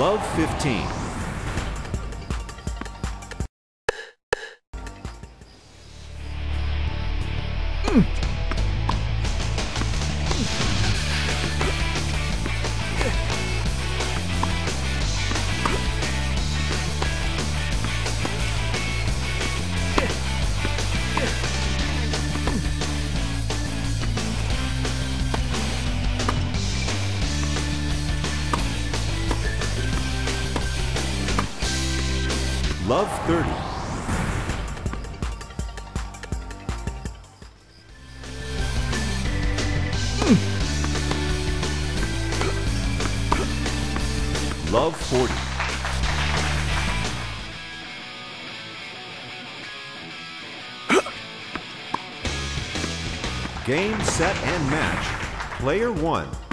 Love 15. Love 30. Love 40. Game, set, and match. Player 1.